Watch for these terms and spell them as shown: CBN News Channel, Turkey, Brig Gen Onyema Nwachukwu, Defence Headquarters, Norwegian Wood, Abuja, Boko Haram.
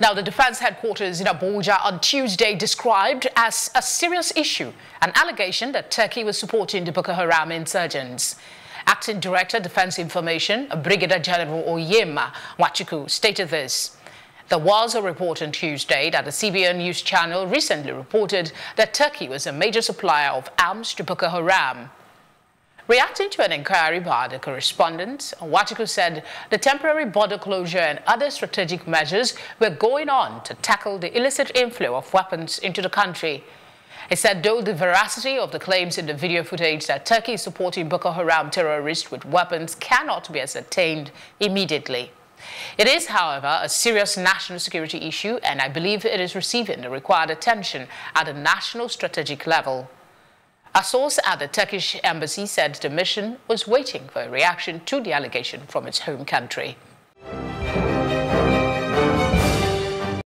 Now, the Defence Headquarters in Abuja on Tuesday described as a serious issue an allegation that Turkey was supporting the Boko Haram insurgents. Acting Director, Defence Information, Brigadier General Onyema Nwachukwu, stated this. There was a report on Tuesday that the CBN News Channel recently reported that Turkey was a major supplier of arms to Boko Haram. Reacting to an inquiry by the correspondent, Nwachukwu said the temporary border closure and other strategic measures were going on to tackle the illicit inflow of weapons into the country. He said though the veracity of the claims in the video footage that Turkey is supporting Boko Haram terrorists with weapons cannot be ascertained immediately. It is, however, a serious national security issue, and I believe it is receiving the required attention at a national strategic level. A source at the Turkish embassy said the mission was waiting for a reaction to the allegation from its home country.